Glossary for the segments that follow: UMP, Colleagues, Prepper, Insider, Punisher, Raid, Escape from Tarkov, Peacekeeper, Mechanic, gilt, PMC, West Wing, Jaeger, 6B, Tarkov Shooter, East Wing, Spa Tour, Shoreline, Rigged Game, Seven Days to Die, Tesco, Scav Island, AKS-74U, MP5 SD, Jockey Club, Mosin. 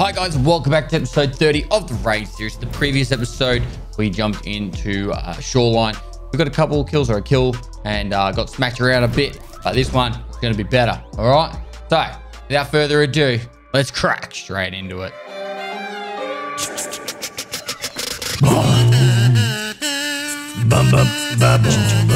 Hi guys, welcome back to episode 30 of the Raid series. The previous episode, we jumped into Shoreline. We got a couple kills or a kill and got smacked around a bit, but this one is going to be better. All right, so without further ado, let's crack straight into it. Bum, bum, bum, bum, bum.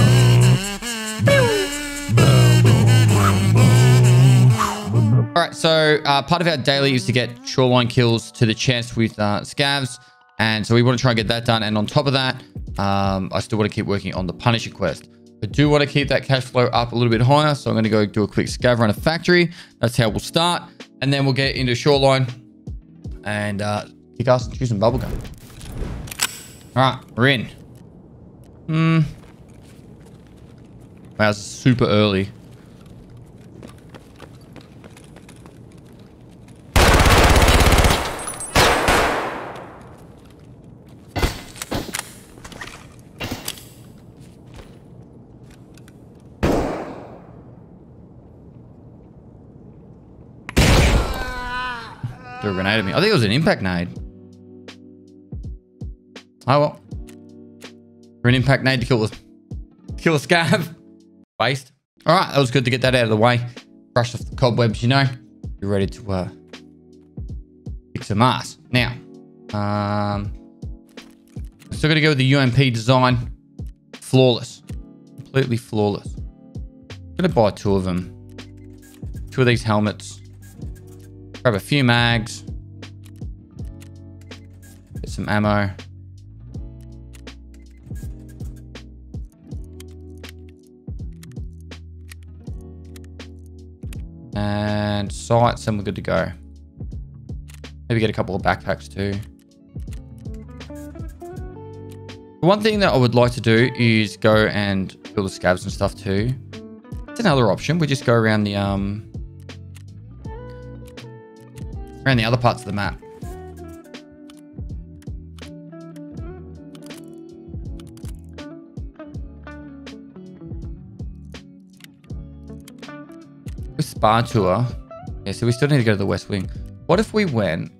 All right, so part of our daily is to get Shoreline kills to the chest with scavs. And so we want to try and get that done. And on top of that, I still want to keep working on the Punisher quest. I do want to keep that cash flow up a little bit higher. So I'm going to go do a quick scav run of factory. That's how we'll start. And then we'll get into Shoreline and kick ass and chew some bubblegum. All right, we're in. Wow, it's super early. A grenade at me. I think it was an impact nade. Oh well. For an impact nade to kill a scav. Waste. Alright, that was good to get that out of the way. Brush off the cobwebs, you know. Be ready to kick some ass. Now, still gonna go with the UMP design. Flawless. Completely flawless. I'm gonna buy two of them. Two of these helmets. Grab a few mags, get some ammo. And sights, and we're good to go. Maybe get a couple of backpacks too. The one thing that I would like to do is go and build the scavs and stuff too. It's another option. We just go around the other parts of the map. With Spa Tour. Yeah, so we still need to go to the West Wing. What if we went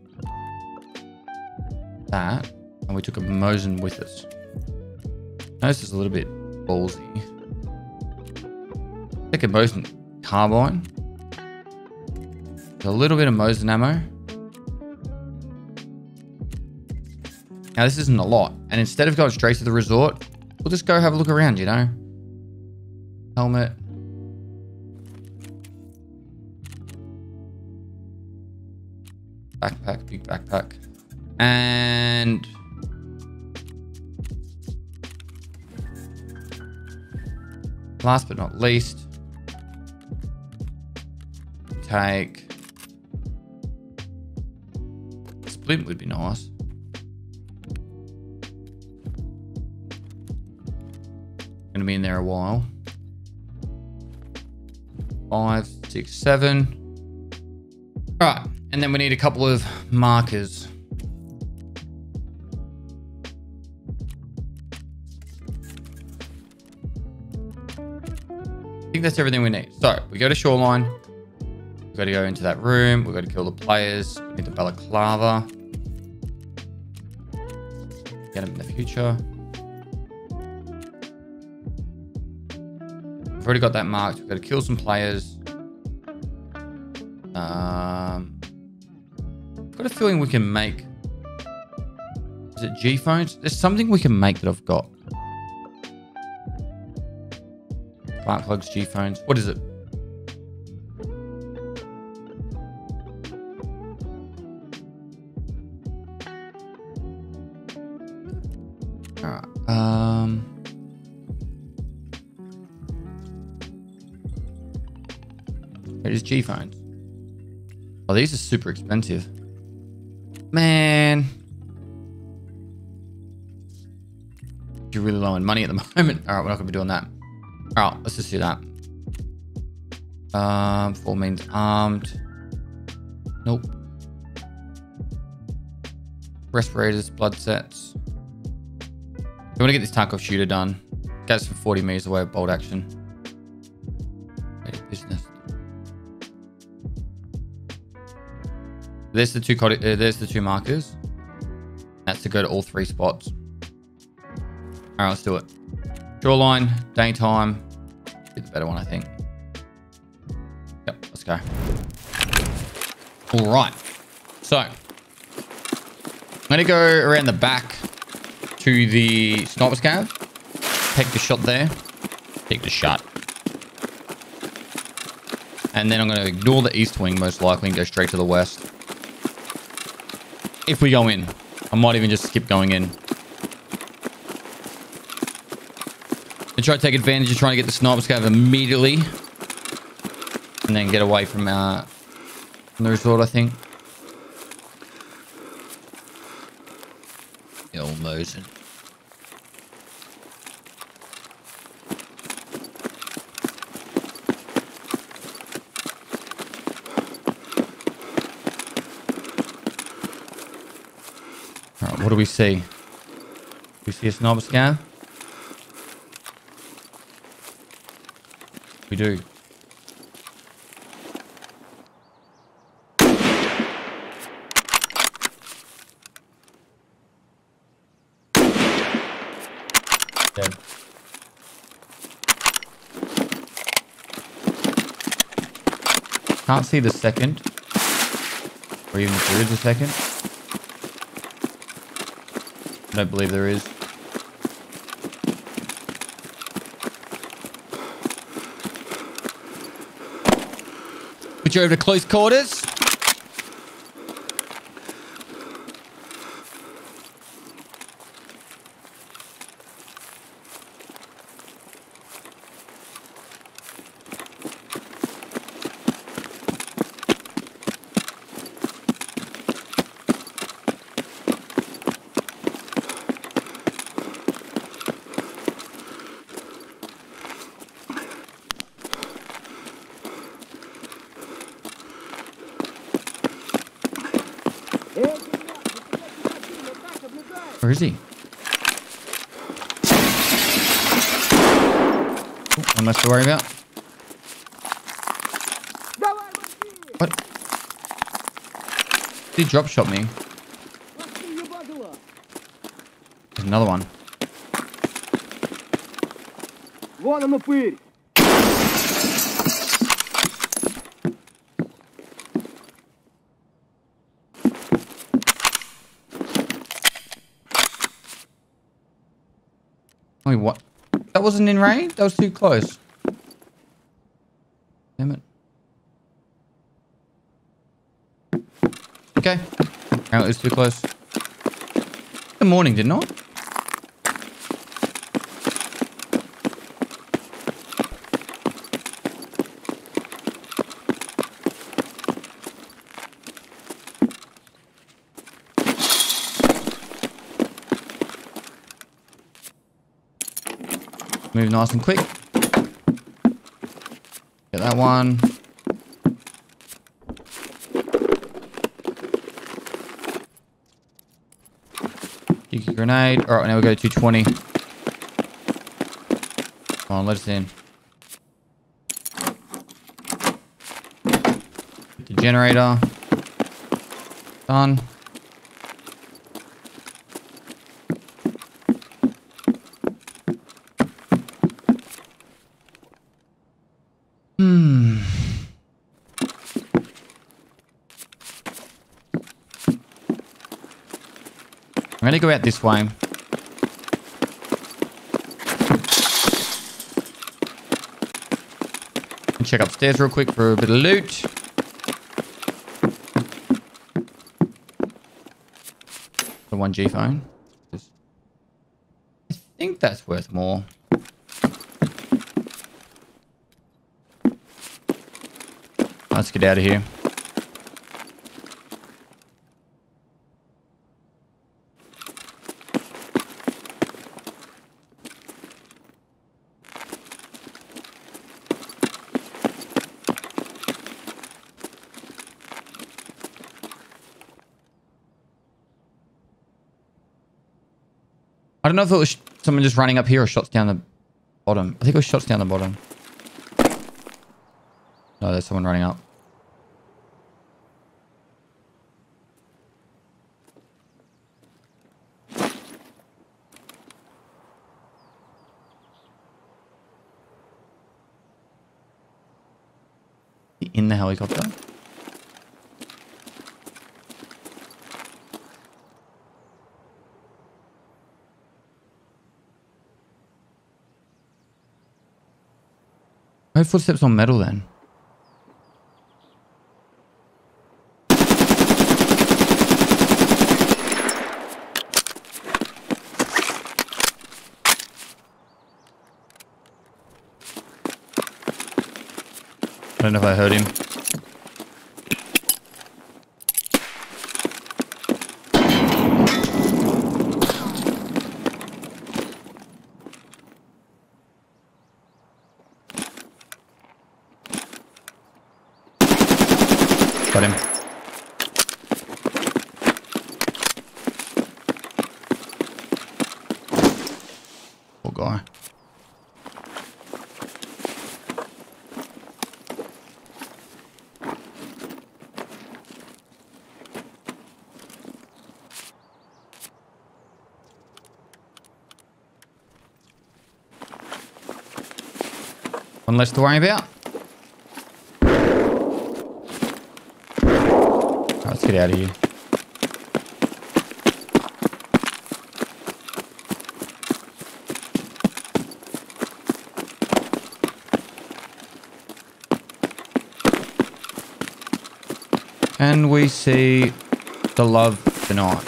that and we took a Mosin with us? I know this is a little bit ballsy. Take a Mosin carbine. A little bit of Mosin ammo. Now, this isn't a lot. And instead of going straight to the resort, we'll just go have a look around, you know? Helmet. Backpack, big backpack. And last but not least, take splint would be nice. Gonna be in there a while. 5, 6, 7. All right, and then we need a couple of markers. I think that's everything we need. So we go to Shoreline. We've got to go into that room. We've got to kill the players. We need the balaclava. Get them in the future. We've already got that marked. We've got to kill some players. I've got a feeling we can make... Is it G-phones? There's something we can make that I've got. Spark plugs, G-phones. What is it? It is G-phones. Oh, these are super expensive. Man. You're really low on money at the moment. All right, we're not gonna be doing that. All right, let's just do that. 4 means armed. Nope. Respirators, blood sets. We want to get this Tarkov Shooter done. Guys from 40 meters away, bolt action. Business. There's the two markers. That's to go to all three spots. All right, let's do it. Shoreline, daytime. Be the better one, I think. Yep, let's go. All right. So I'm gonna go around the back to the sniper scav. Take the shot there. Take the shot. And then I'm going to ignore the east wing, most likely, and go straight to the west. If we go in, I might even just skip going in. And try to take advantage of trying to get the sniper scav immediately. And then get away from the resort, I think. The old Mosin. What do we see? We see a sniper scav. We do. Dead. Can't see the second, or even if there is a second. I don't believe there is. Put you over to close quarters. Where is he? Oh, not much to worry about. What? He drop shot me. There's another one. Wait, what? That wasn't in raid? That was too close. Damn it. Okay. No, it was too close. Good morning, didn't I? Move nice and quick. Get that one. Kick your grenade. All right, now we go 220. Come on, let us in. Get the generator. Done. I'm gonna go out this way. And check upstairs real quick for a bit of loot. The 1G phone. I think that's worth more. Let's get out of here. I don't know if it was someone just running up here or shots down the bottom. I think it was shots down the bottom. No, there's someone running up. in the helicopter. No footsteps on metal then. I don't know if I heard him. Got him. Poor guy. One less to worry about. Right, let's get out of here. Can we see the love tonight?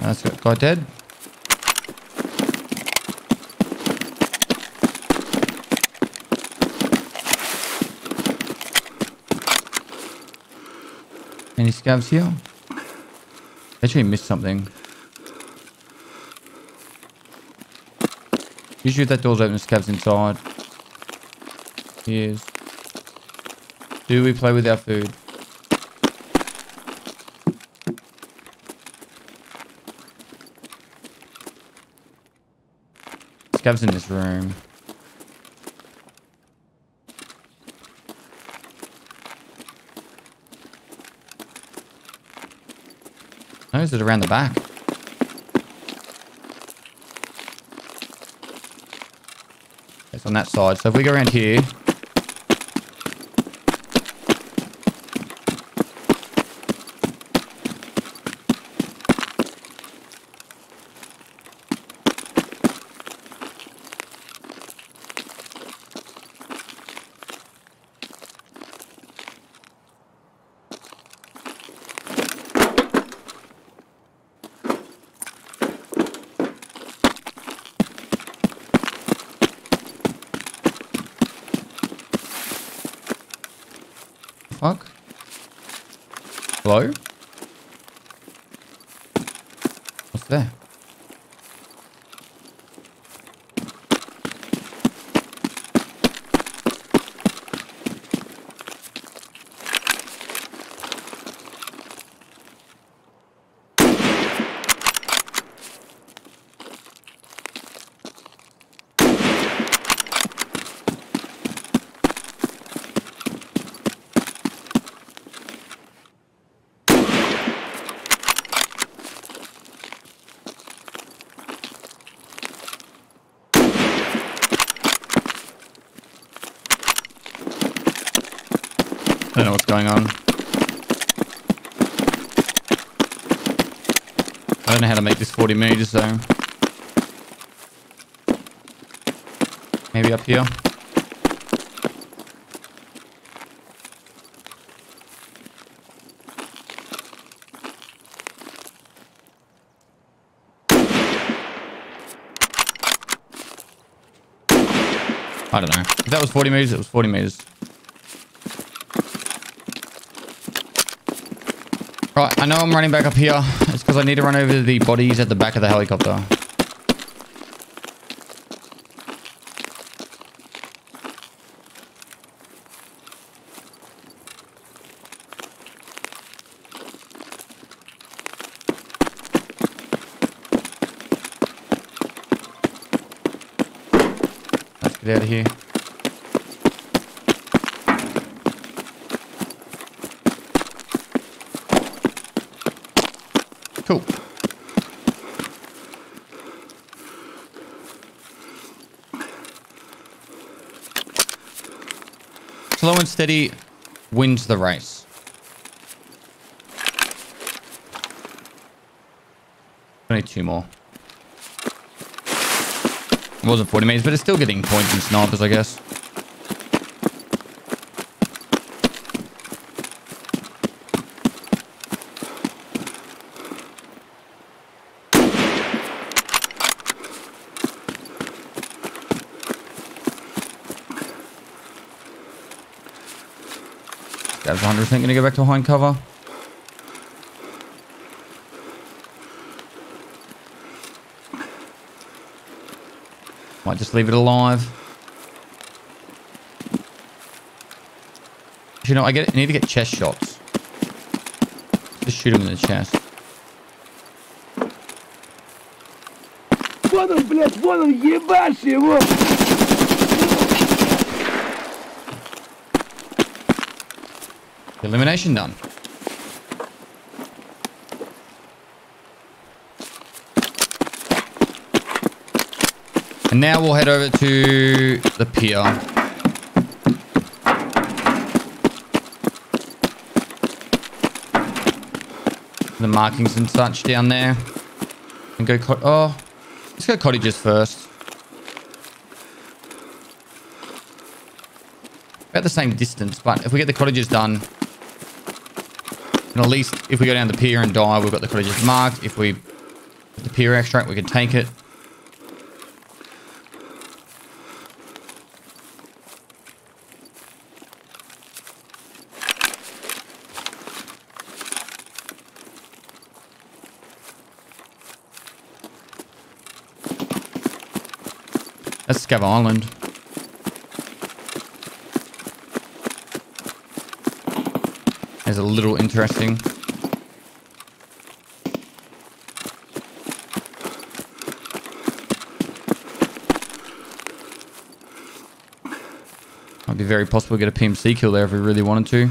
That's got guy dead. Any scabs here? Actually missed something. Usually if that door's open, scabs inside. Here's. Do we play with our food? Scav's in this room. No, is it around the back? It's on that side. So if we go around here. Fuck. Hello? What's there? I don't know what's going on. I don't know how to make this 40 meters though. Maybe up here. I don't know. If that was 40 meters, it was 40 meters. Right, I know I'm running back up here. It's because I need to run over the bodies at the back of the helicopter. Get out of here. Cool. Slow and steady wins the race. Only two more. It wasn't 40 meters, but it's still getting points and snipers, I guess. That's 100% going to go back to behind cover. Might just leave it alive. You know, I need to get chest shots. Just shoot him in the chest. Elimination done. And now we'll head over to the pier. The markings and such down there. And go let's go cottages first. About the same distance, but if we get the cottages done, and at least if we go down the pier and die, we've got the cottages marked. If we put the pier extract, we can take it. That's Scav Island. There's a little interesting. Might be very possible to get a PMC kill there if we really wanted to.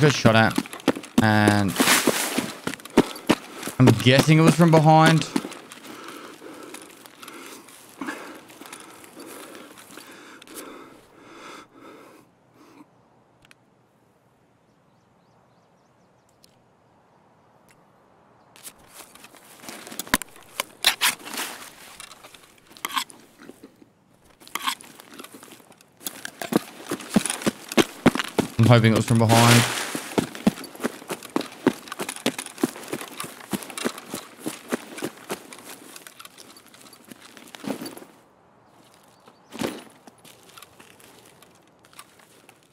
Got shot at, and I'm guessing it was from behind. I'm hoping it was from behind.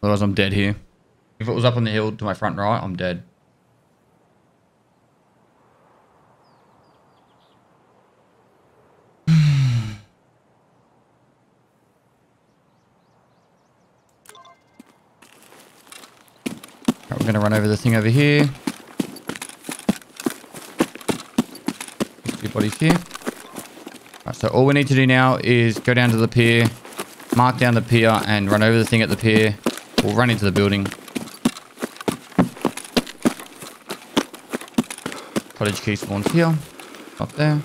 Otherwise, I'm dead here. If it was up on the hill to my front right, I'm dead. Right, we're going to run over this thing over here. Two bodies here. Right, so all we need to do now is go down to the pier, mark down the pier, and run over the thing at the pier. We'll run into the building. Cottage key spawns here. Up there.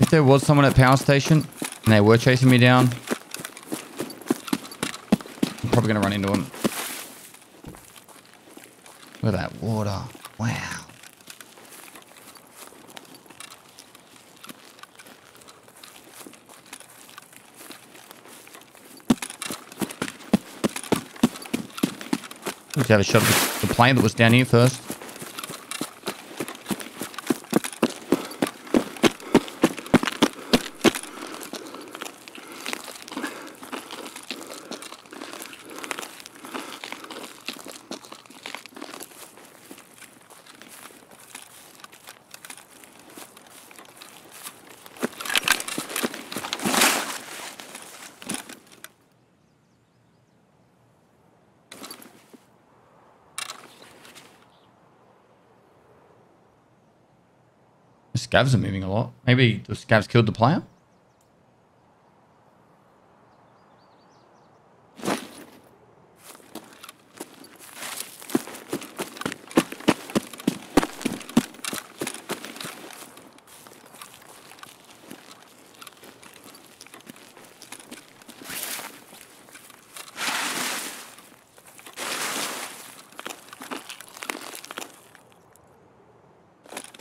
If there was someone at power station and they were chasing me down, probably gonna run into him. Look at that water. Wow. Let's have a shot at the plane that was down here first. scavs are moving a lot. Maybe the scavs killed the player?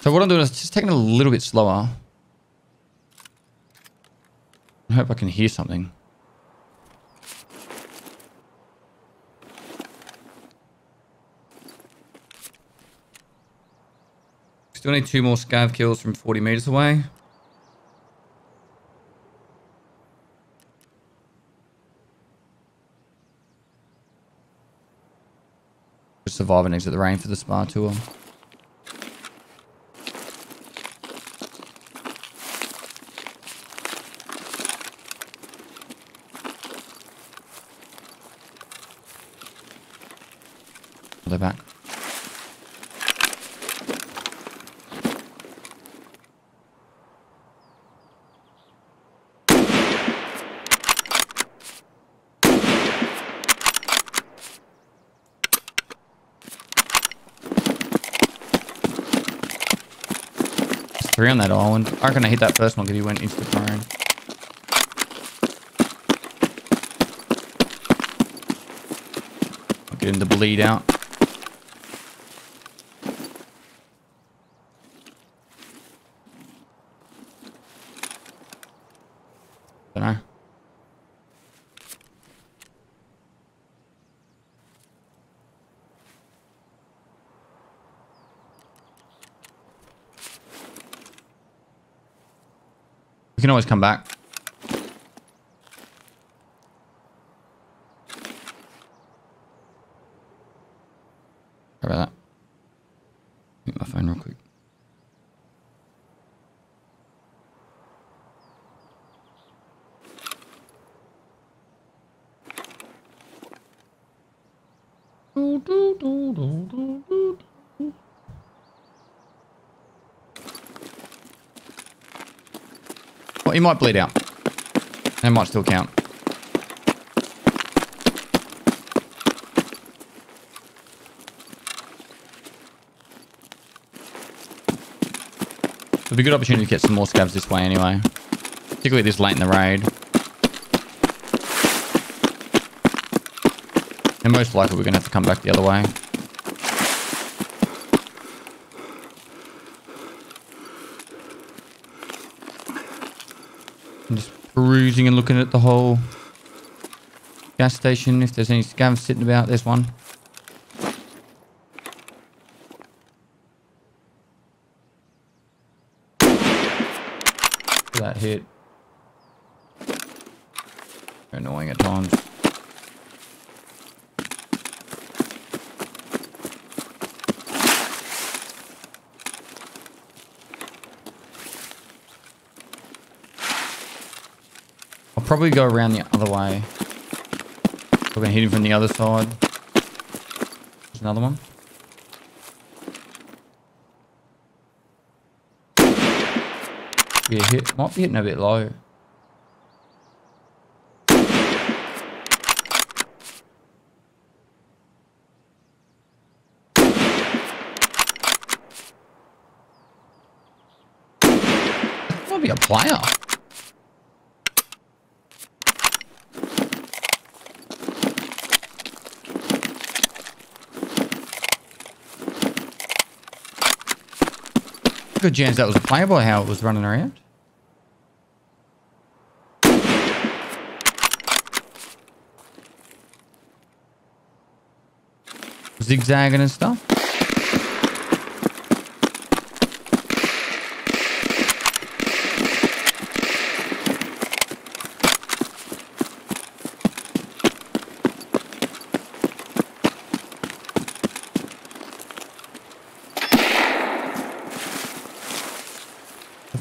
So what I'm doing is just taking it a little bit slower. I hope I can hear something. Still need 2 more scav kills from 40 meters away. Just survive and exit the rain for the Spa Tour. Back. There's 3 on that island. I reckon I hit that first one because he went into the drone. I'll get him to bleed out. You can always come back. How about that? Mute my phone real quick. He might bleed out. That might still count. It'll be a good opportunity to get some more scavs this way anyway. Particularly this late in the raid. And most likely we're going to have to come back the other way. I'm just perusing and looking at the whole gas station. If there's any scavs sitting about, there's one. That hit. They're annoying at times. Probably go around the other way. We're gonna hit him from the other side. There's another one. Yeah, hit. Might be hitting a bit low. That might be a player. Good chance that was a player by how it was running around. Zigzagging and stuff.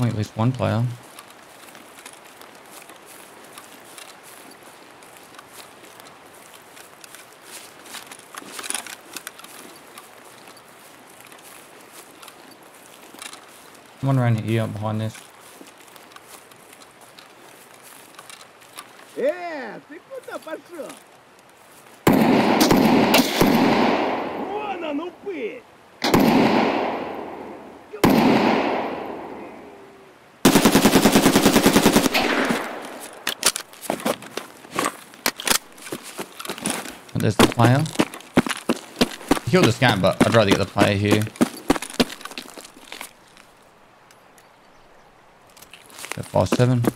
At least one player. One around here behind this. Yeah, there's the player. He killed the scan, but I'd rather get the player here. The 5-7.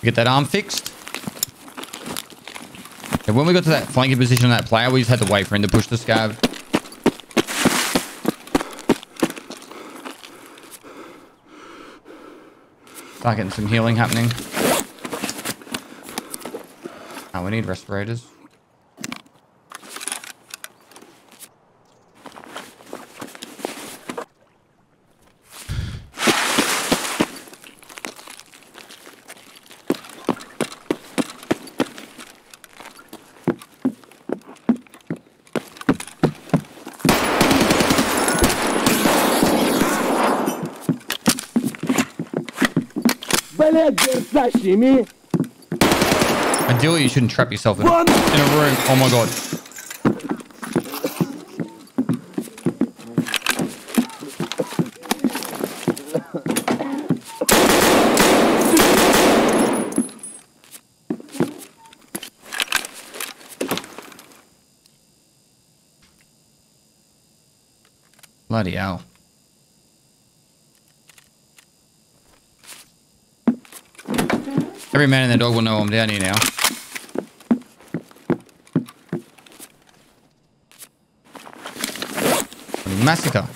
Get that arm fixed. And when we got to that flanking position on that player, we just had to wait for him to push the scav. Start getting some healing happening. Oh, we need respirators. Ideally, you shouldn't trap yourself in a room. Oh my god. Bloody hell. Every man and their dog will know I'm down here now. Massacre.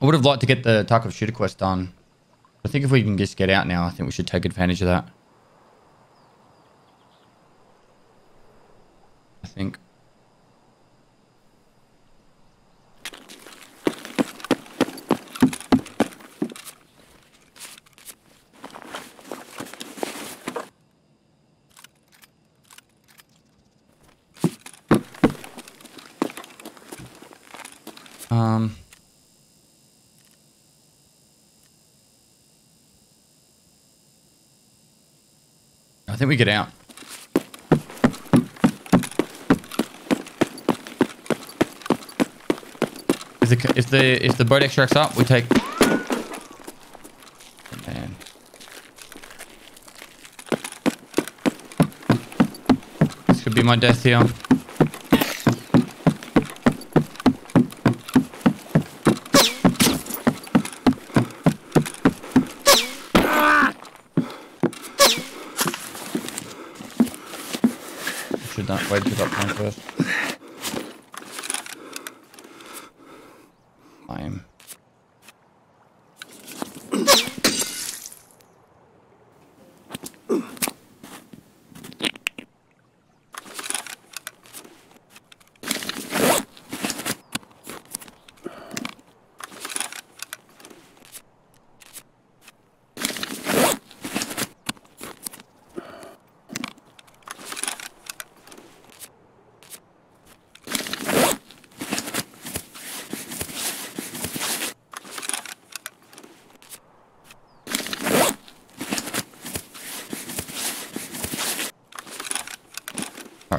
I would have liked to get the Tarkov Shooter quest done. I think if we can just get out now, I think we should take advantage of that. I think. I think we get out. If the boat extracts up, we take. Man. This could be my death here. Wait till that point first. Time.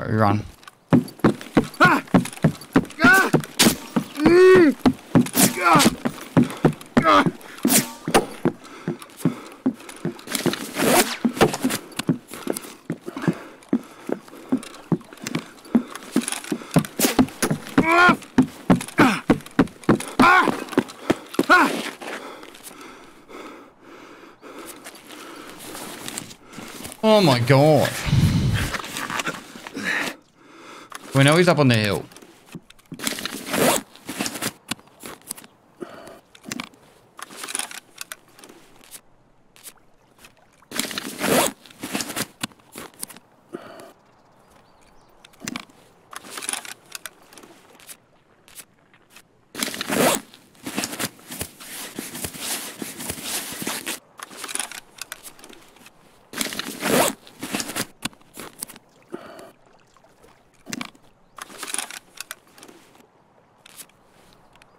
We run. Oh my god. We know he's up on the hill.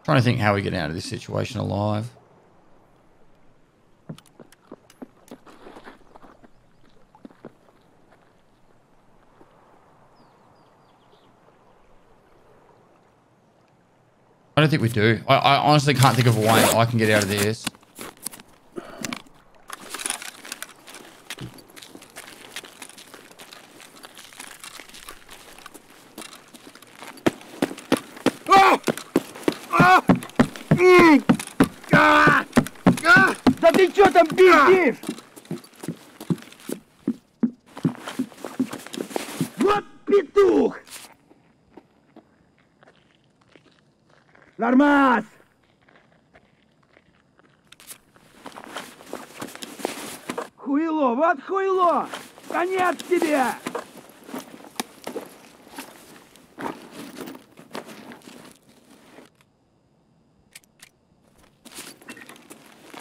Trying to think how we get out of this situation alive. I don't think we do. I honestly can't think of a way I can get out of this.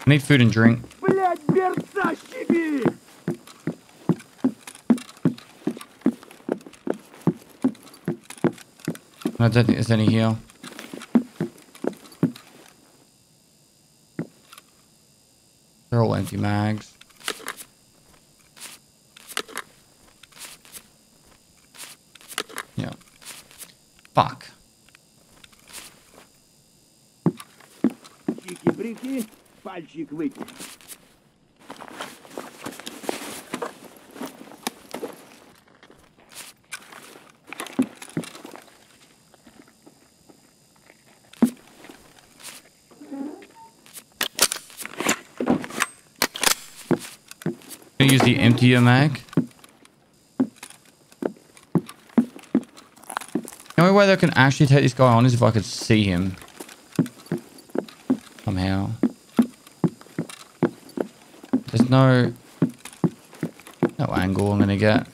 I need food and drink. I don't think there's any here. They're all empty mags. Yeah. Fuck. Can you use the emptier mag? The only way that I can actually take this guy on is if I could see him somehow. There's no angle I'm gonna get.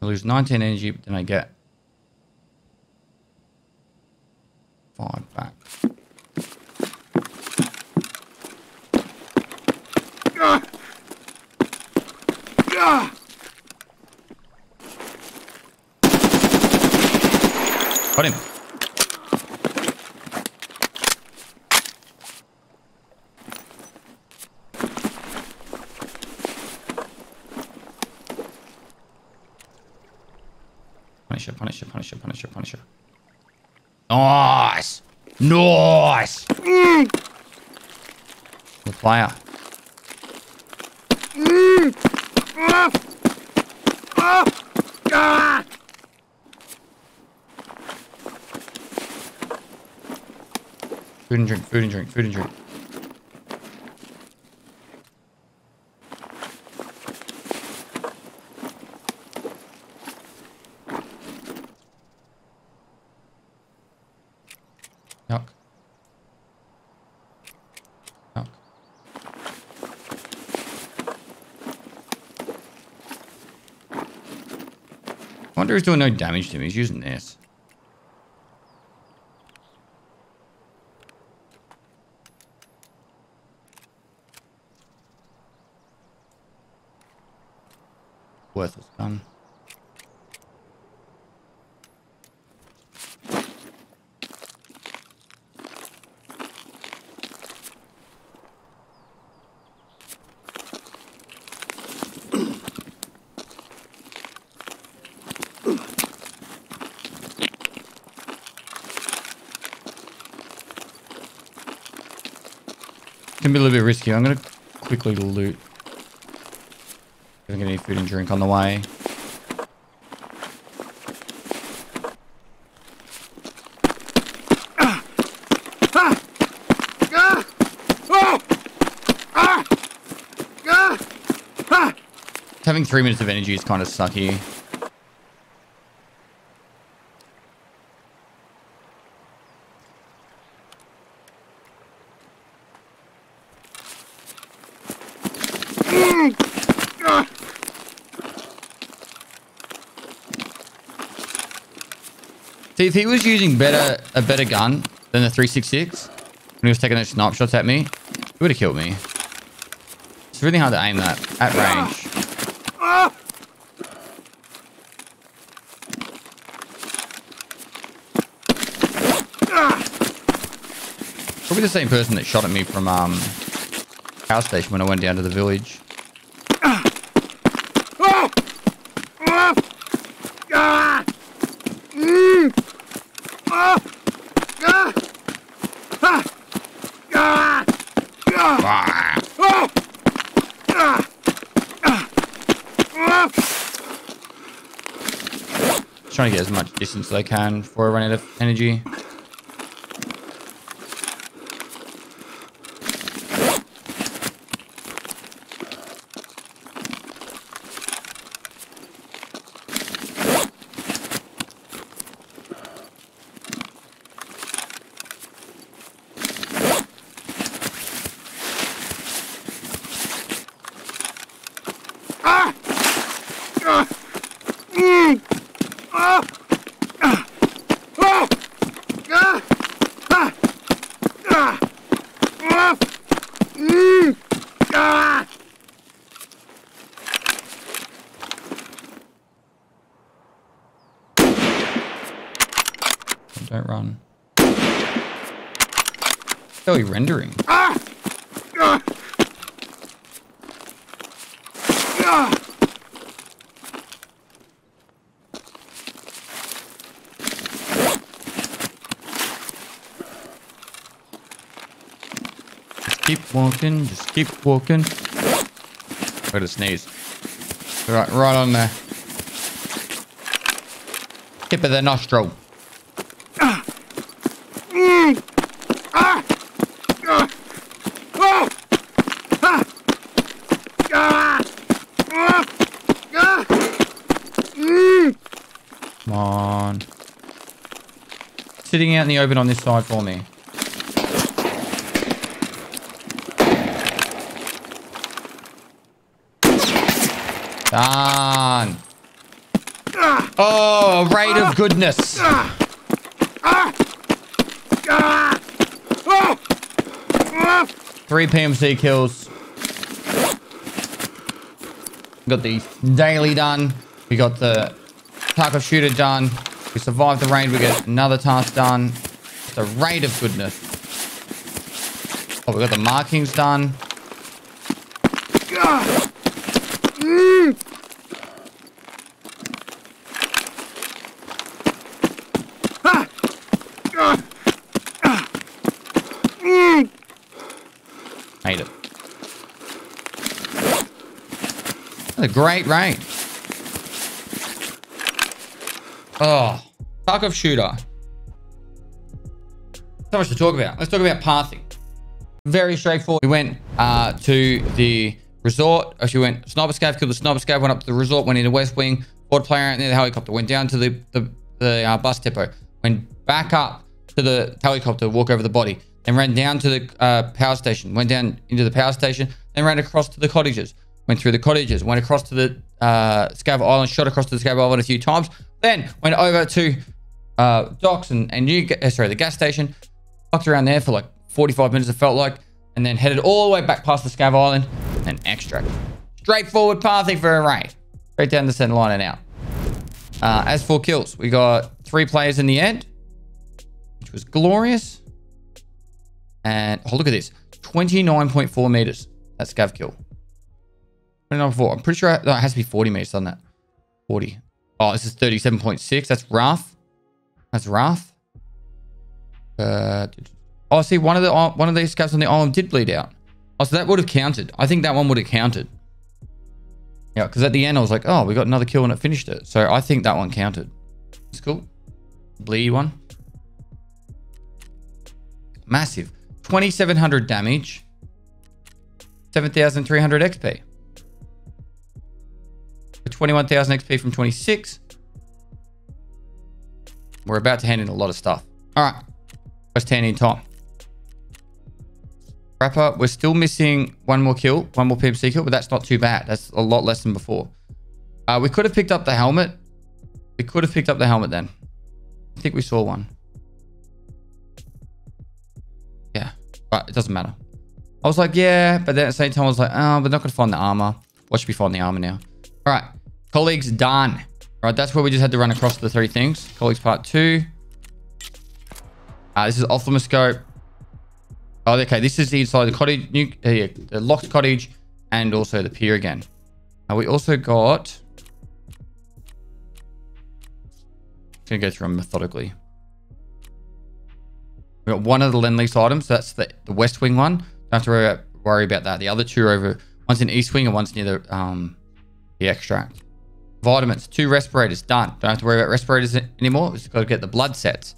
I lose 19 energy, but then I get 5 back. Got him. Punisher. Nice. The player. Food and drink. He's doing no damage to me. He's using this. worth its time. Can be a little bit risky. I'm gonna quickly loot. I'm gonna need food and drink on the way. Having 3 minutes of energy is kind of sucky. If he was using a better gun than the 366 when he was taking those snipe shots at me, he would have killed me. It's really hard to aim that at range. Probably the same person that shot at me from power station when I went down to the village. Trying to get as much distance as I can before I run out of energy. Don't run. Oh, you're rendering. Just keep walking. Just keep walking. Got to sneeze. Right on the tip of the nostril. Sitting out in the open on this side for me. Done. Oh, raid of goodness. Three PMC kills. Got the daily done. We got the Tarkov Shooter done. We survived the raid, we get another task done. It's a raid of goodness. Oh, we got the markings done. Hate it. That's a great raid. Oh, Tarkov Shooter. So much to talk about. Let's talk about pathing. Very straightforward. We went to the resort. Actually, we went sniper scav, killed the sniper scav, went up to the resort, went into West Wing, board player out near the helicopter, went down to the bus depot, went back up to the helicopter, walk over the body, then ran down to the power station, went down into the power station, then ran across to the cottages, went through the cottages, went across to the Scav Island, shot across to the Scav Island a few times. Then went over to docks the gas station. Fucked around there for like 45 minutes, it felt like. And then headed all the way back past the Scav Island and extract. Straightforward pathing for a raid. straight down the center line and out. As for kills, we got 3 players in the end, which was glorious. And oh, look at this, 29.4 meters. That's Scav kill. 29.4. I'm pretty sure it has to be 40 meters, doesn't it? 40. Oh, this is 37.6. That's rough. That's rough. Oh, see, one of these Scavs on the island did bleed out. Oh, so that would have counted. I think that one would have counted. Yeah, because at the end I was like, oh, we got another kill and it finished it. So I think that one counted. It's cool. Bleed one. Massive. 2,700 damage. 7,300 XP. 21,000 XP from 26. We're about to hand in a lot of stuff. All right. Let's hand in time. Prepper, we're still missing one more kill, one more PMC kill, but that's not too bad. That's a lot less than before. We could have picked up the helmet. We could have picked up the helmet then. I think we saw one. Yeah, but it doesn't matter. I was like, yeah, but then at the same time, I was like, oh, we're not going to find the armor. What should we find the armor now? All right, Colleagues done. All right, that's where we just had to run across the 3 things. Colleagues part 2. This is Ophthalmoscope. Oh, okay, this is inside the cottage, the locked cottage, and also the pier again. We also got... I'm going to go through them methodically. We got one of the lend lease items. So that's the West Wing one. Don't have to worry about that. The other two are over. One's in East Wing and one's near the extract. Vitamins, 2 respirators, done. Don't have to worry about respirators anymore. We've just got to get the blood sets.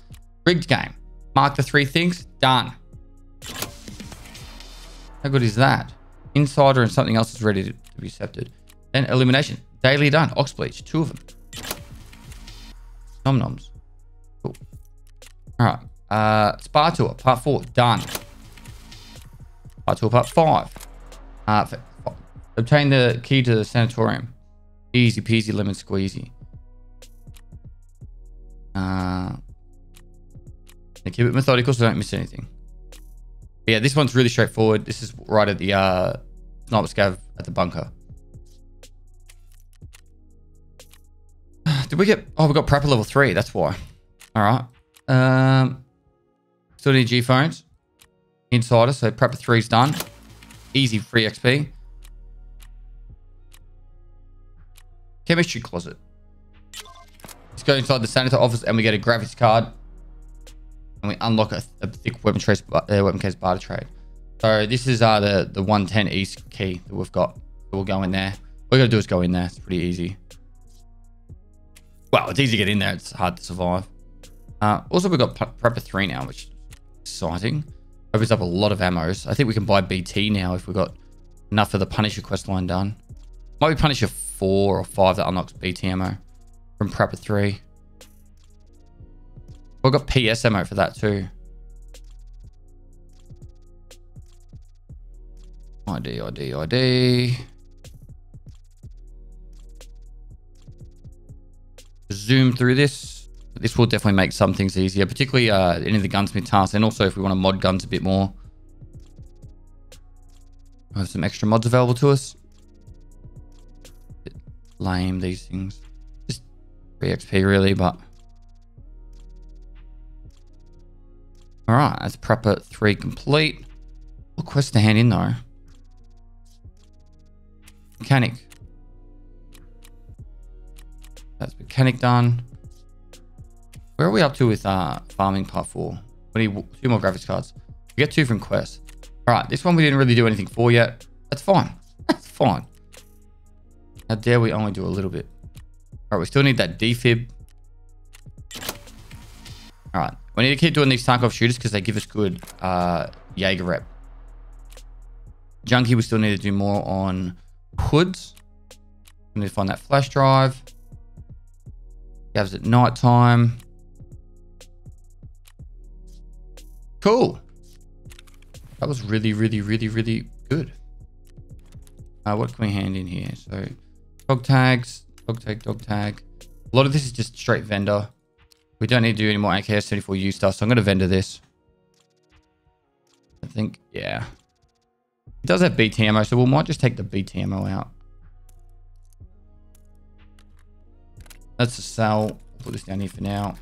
Rigged game. Mark the 3 things, done. How good is that? Insider and something else is ready to be accepted. Then elimination, daily done. Ox bleach, 2 of them. Nom noms. Cool. All right. Spa Tour, part 4, done. Spa Tour, part 5. Obtain the key to the sanatorium. Easy peasy lemon squeezy. Keep it methodical so don't miss anything. But yeah, this one's really straightforward. This is right at the sniper scav at the bunker. Did we get... Oh, we got Prepper level 3. That's why. All right. Still need G phones. Insider, so Prepper 3's done. Easy free XP. Chemistry closet. Let's go inside the sanitor office and we get a graphics card. And we unlock a thick weapon trace, weapon case barter trade. So this is the 110 East key that we've got. We'll go in there. All we got to do is go in there. It's pretty easy. Well, it's easy to get in there. It's hard to survive. Also, we've got Prepper 3 now, which is exciting. Opens up a lot of ammos. I think we can buy BT now if we've got enough of the Punisher questline done. Might be Punisher 4 or 5 that unlocks BT ammo from Prepper 3. We've got PS ammo for that too. ID. Zoom through this. This will definitely make some things easier, particularly any of the gunsmith tasks, and also if we want to mod guns a bit more. I have some extra mods available to us. Lame, these things. Just free XP really, but... All right, that's Prepper 3 complete. What quest to hand in though? Mechanic. That's Mechanic done. Where are we up to with farming part 4? We need 2 more graphics cards. We get 2 from quests. All right, this one we didn't really do anything for yet. That's fine. That's fine. How dare we only do a little bit. All right, we still need that defib. All right. We need to keep doing these Tarkov shooters because they give us good Jaeger rep. Junkie, we still need to do more on hoods. We need to find that flash drive. Gavs at night time. Cool. That was really, really, really, really good. What can we hand in here? So dog tags, dog tag, dog tag. A lot of this is just straight vendor. We don't need to do any more AKS-74U stuff, so I'm going to vendor this. I think, yeah. It does have BT ammo, so we might just take the BT ammo out. That's a cell. I'll put this down here for now.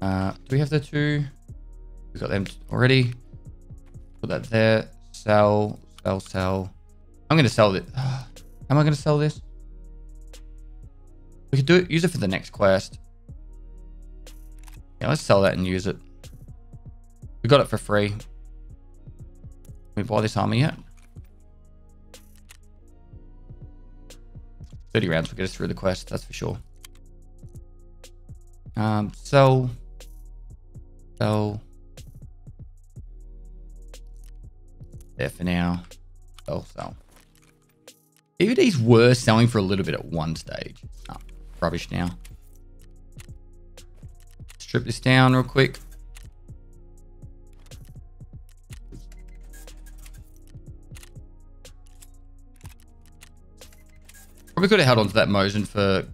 Do we have the two? We've got them already. Put that there. Sell, sell, sell. I'm going to sell it. How am I going to sell this? We could do it, use it for the next quest. Yeah, let's sell that and use it. We got it for free. Can we buy this armor yet? 30 rounds will get us through the quest, that's for sure. Sell. Sell. There for now. Sell, sell. DVDs were selling for a little bit at one stage. Oh, rubbish now. Strip this down real quick. Probably could have held on to that Mosin for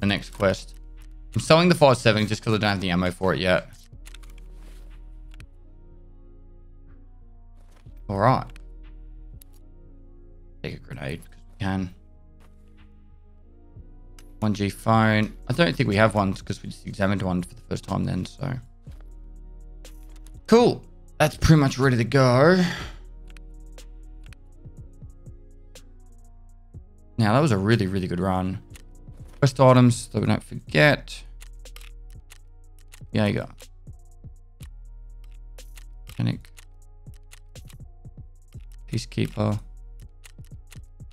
the next quest. I'm selling the 5-7 just because I don't have the ammo for it yet. Alright. Take a grenade because we can. 1G phone. I don't think we have one because we just examined one for the first time then, so. Cool. That's pretty much ready to go. Now, that was a really, really good run. Quest items that we don't forget. Jaeger. Mechanic. Peacekeeper.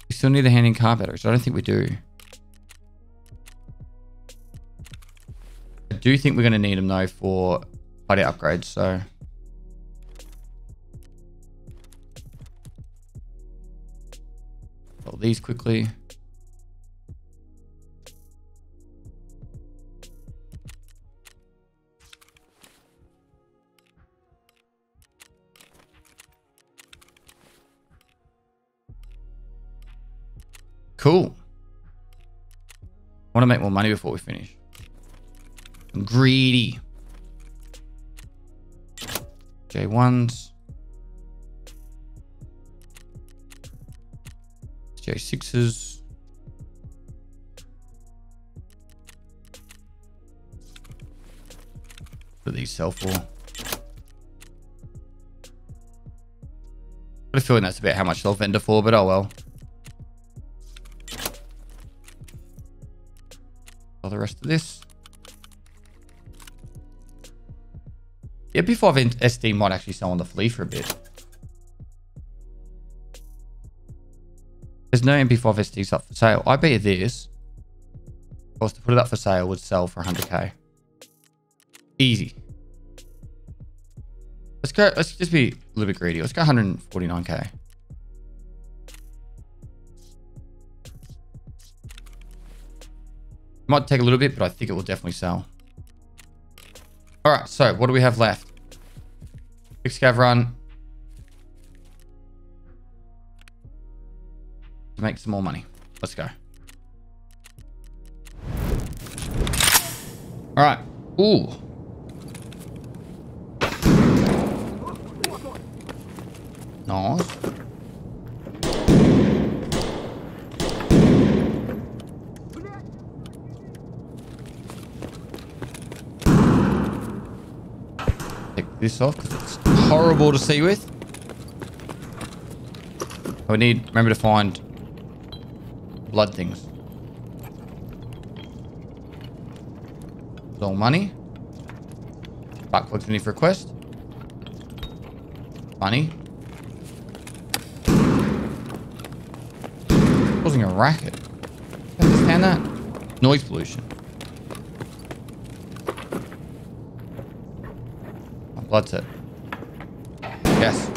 We still need a hand in car battery, so I don't think we do. I do think we're going to need them, though, for party upgrades, so... Sell these quickly. Cool. I want to make more money before we finish. I'm greedy. J1s. J6s. What do these sell for? Got a feeling that's about how much they'll vendor for, but oh well. The rest of this. The MP5 SD might actually sell on the flea for a bit. There's no MP5 SDs up for sale. I bet this, of course, to put it up for sale would sell for 100k. Easy. Let's go. Let's just be a little bit greedy. Let's go 149k. Might take a little bit, but I think it will definitely sell. All right, so what do we have left? Quick scav run. To make some more money. Let's go. All right. Ooh. Nice. This off because it's horrible to see with. We need, remember to find blood things. All money. Backwards we need for a quest. Money. Causing a racket. I understand that. Noise pollution. Blood set. Yes.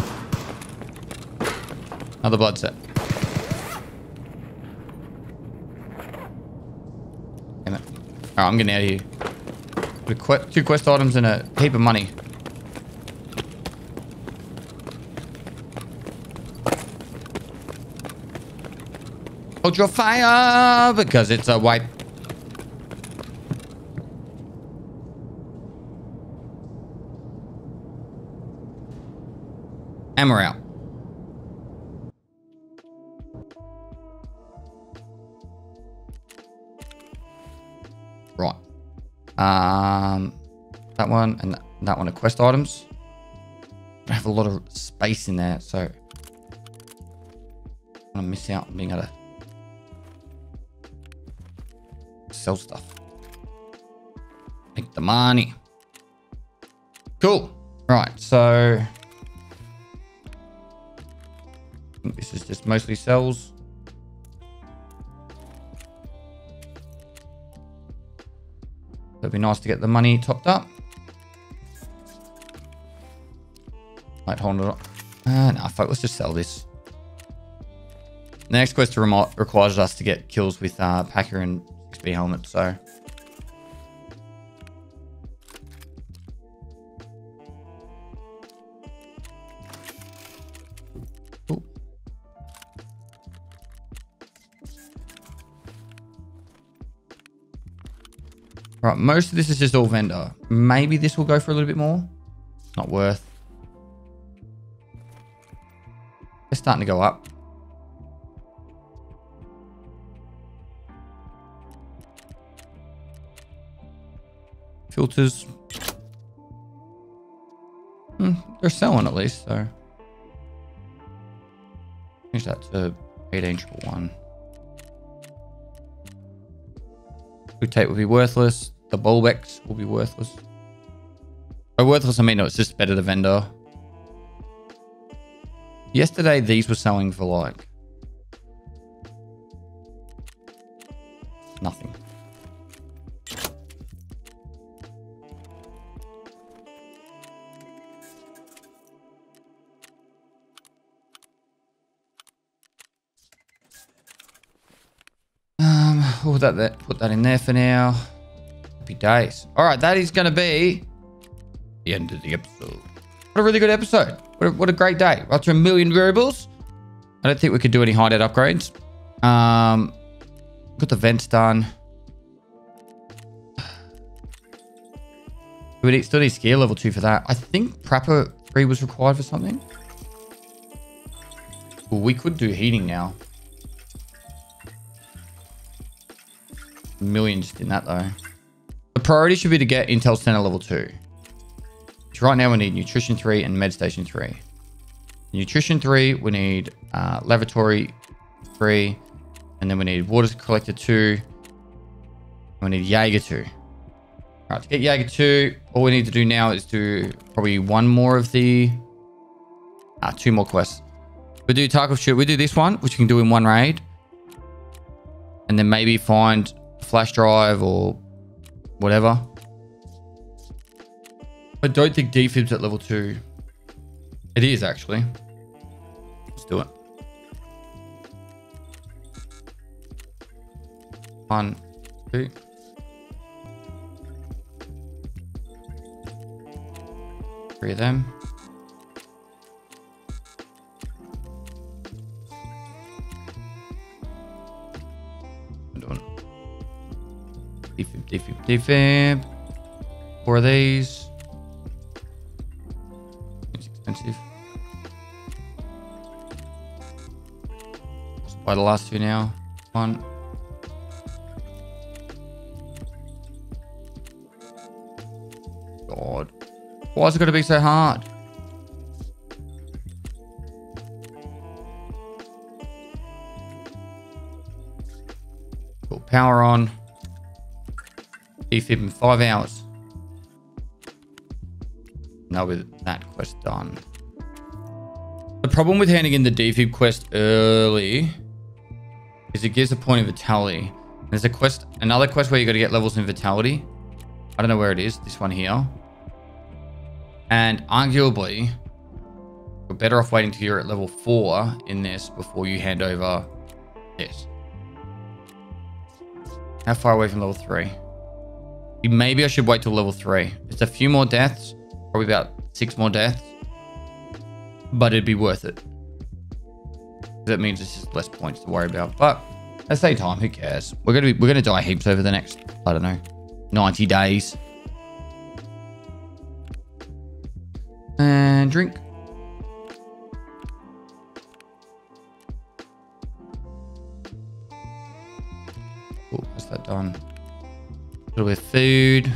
Another blood set. Damn it. Alright, I'm getting out of here. Two quest items and a heap of money. Hold your fire because it's a wipe. Ammo out. Right. That one and that one are quest items. I have a lot of space in there, so I don't want to miss out on being able to sell stuff. Make the money. Cool. Right, so I think this is just mostly cells. It'd be nice to get the money topped up. Wait, hold on. Nah, fuck, let's just sell this. The next quest requires us to get kills with Packer and 6B helmet, so right, most of this is just all vendor. Maybe this will go for a little bit more. Not worth. It's starting to go up. Filters. They're selling at least, so. Change that to 1811. Food tape will be worthless. The Bolbex will be worthless. By worthless, I mean, no, it's just better to vendor. Yesterday, these were selling for like nothing. We'll put that in there for now. Happy days. All right, that is going to be the end of the episode. What a really good episode. What a great day. After a million variables, I don't think we could do any hideout upgrades. Got the vents done. We still need skill level 2 for that. I think Prepper 3 was required for something. Well, we could do heating now. Millions in that though. The priority should be to get Intel Center level 2. So right now we need Nutrition 3 and Med Station 3. Nutrition 3, we need Laboratory 3, and then we need Water Collector 2, and we need Jaeger 2. Alright, to get Jaeger 2, all we need to do now is do probably one more of the... two more quests. We do Tarkov Shooter, we do this one, which you can do in one raid. And then maybe find flash drive or whatever. I don't think defib's at level 2. It is actually. Let's do it. 1, 2. Three of them. I'm doing it. Defib, defib, defib. 4 of these. It's expensive. Let's buy the last 2 now. 1. God. Why is it going to be so hard? Put power on. Defib in 5 hours. Now with that quest done. The problem with handing in the defib quest early is it gives a point of vitality. There's a quest, another quest where you got to get levels in vitality. I don't know where it is. This one here. And arguably, we're better off waiting till you're at level 4 in this before you hand over this. How far away from level 3? Maybe I should wait till level 3. It's a few more deaths, probably about 6 more deaths, but it'd be worth it. That means it's just less points to worry about. But at the same time, who cares? We're gonna die heaps over the next, I don't know, 90 days. And drink. Oh, what's that done? little bit of food.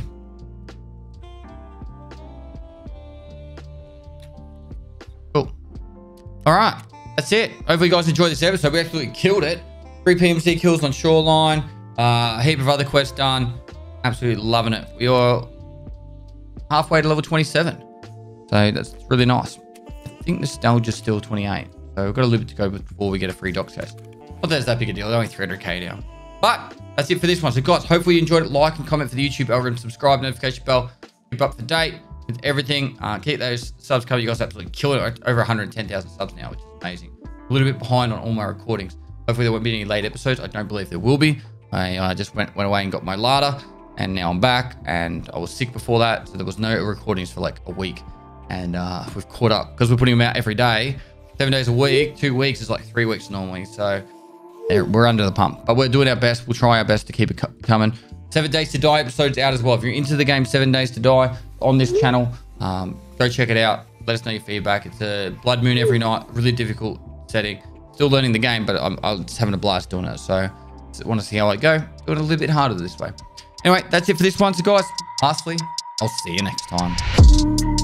Cool. All right, that's it. Hopefully you guys enjoyed this episode. We absolutely killed it. 3 PMC kills on Shoreline. A heap of other quests done. Absolutely loving it. We are halfway to level 27. So that's really nice. I think Nostalgia's still 28. So we've got a little bit to go before we get a free dox test. Not that it's that big a deal. They're only 300k now. But that's it for this one. So guys, hopefully you enjoyed it. Like and comment for the YouTube algorithm. Subscribe, notification bell. Keep up to date with everything. Keep those subs covered. You guys absolutely killed it. Over 110,000 subs now, which is amazing. A little bit behind on all my recordings. Hopefully there won't be any late episodes. I don't believe there will be. I just went away and got my larder. And now I'm back. And I was sick before that. So there was no recordings for like a week. And we've caught up. Because we're putting them out every day. 7 days a week. 2 weeks is like 3 weeks normally. So we're under the pump. But we're doing our best. We'll try our best to keep it coming. 7 Days to Die episode's out as well. If you're into the game 7 Days to Die on this channel, go check it out. Let us know your feedback. It's a blood moon every night. Really difficult setting. Still learning the game, but I'm just having a blast doing it. So I want to see how I go. Do it a little bit harder this way. Anyway, that's it for this one. So guys, lastly, I'll see you next time.